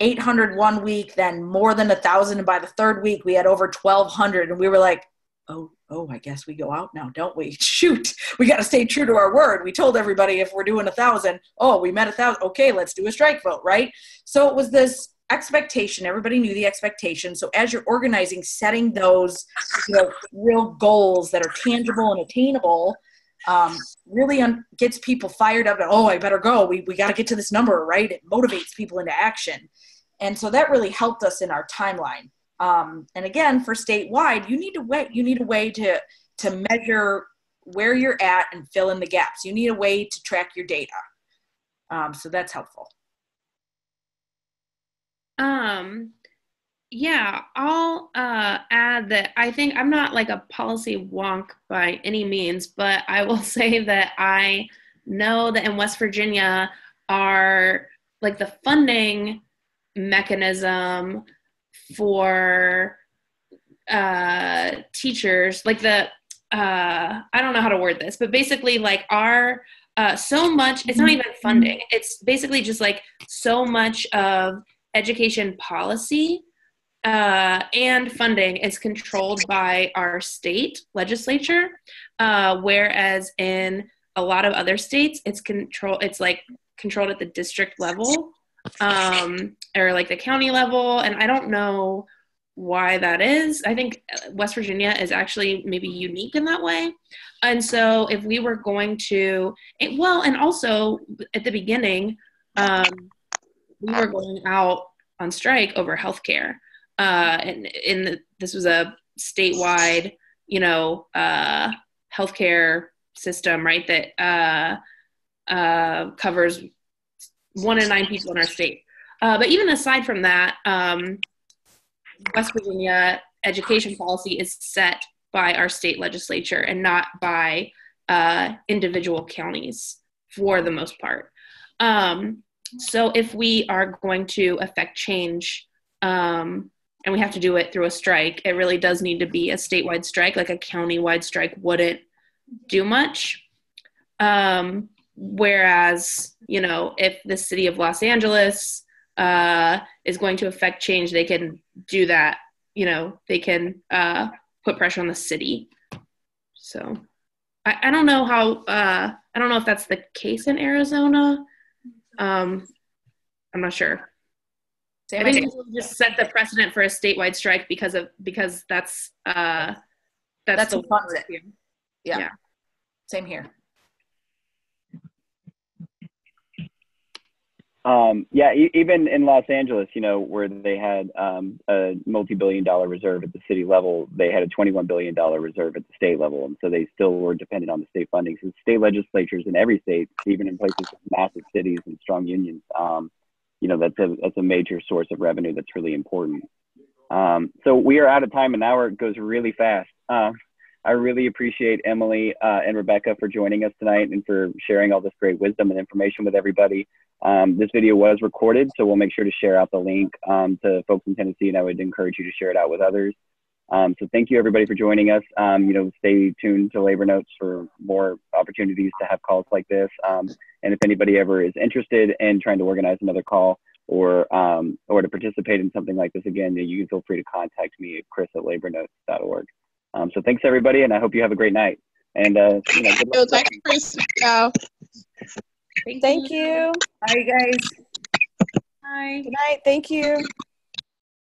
800 one week, then more than 1,000. And by the third week, we had over 1,200. And we were like, oh, I guess we go out now, don't we? Shoot, we got to stay true to our word. We told everybody if we're doing 1,000, oh, we met 1,000. Okay, let's do a strike vote, right? So it was this expectation. Everybody knew the expectation. So as you're organizing, setting those, you know, real goals that are tangible and attainable, really gets people fired up. Oh, I better go. We got to get to this number, right? It motivates people into action. And so that really helped us in our timeline. And again, for statewide, you need a way to measure where you're at and fill in the gaps. You need a way to track your data. So that's helpful. Yeah, I'll add that I think I'm not like a policy wonk by any means, but I will say that I know that in West Virginia, our like the funding mechanism for teachers, like the I don't know how to word this, but basically like our so much, it's not even funding, it's basically just like so much of education policy and funding is controlled by our state legislature, whereas in a lot of other states, it's controlled at the district level, or like the county level. And I don't know why that is. I think West Virginia is actually maybe unique in that way. And so if we were going to, and also at the beginning, we were going out on strike over healthcare. And in this was a statewide, you know, healthcare system, right, that covers 1 in 9 people in our state. But even aside from that, West Virginia education policy is set by our state legislature and not by individual counties for the most part. So if we are going to affect change, and we have to do it through a strike, it really does need to be a statewide strike. Like a county-wide strike wouldn't do much. Whereas, you know, if the city of Los Angeles is going to affect change, they can do that. You know, they can put pressure on the city. So I don't know how, I don't know if that's the case in Arizona. I'm not sure. I think we'll just set the precedent for a statewide strike because that's the fun of it. Yeah. Same here. Yeah, even in Los Angeles, you know, where they had a multi-billion-dollar reserve at the city level, they had a $21 billion reserve at the state level, and so they still were dependent on the state funding. So state legislatures in every state, even in places with massive cities and strong unions, you know, that's a major source of revenue that's really important. So we are out of time. An hour goes really fast. I really appreciate Emily and Rebecca for joining us tonight and for sharing all this great wisdom and information with everybody. This video was recorded, so we'll make sure to share out the link to folks in Tennessee, and I would encourage you to share it out with others. So thank you everybody for joining us. You know, stay tuned to Labor Notes for more opportunities to have calls like this. And if anybody ever is interested in trying to organize another call, or to participate in something like this again, you can feel free to contact me at chris@labornotes.org. So thanks everybody, and I hope you have a great night. And good luck. Thank you, Chris. Thank you. Bye, you guys. Bye. Good night. Thank you.